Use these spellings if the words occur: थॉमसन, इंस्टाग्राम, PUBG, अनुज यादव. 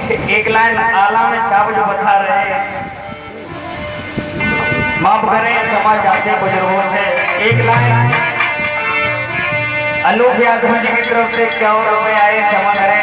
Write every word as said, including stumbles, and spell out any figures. एक लाइन आला में चावल बता रहे माफ करें क्षमा चाहते बुजुर्गों से। एक लाइन अनुज यादव जी की तरफ से क्या और रुपये आए क्षमा करें।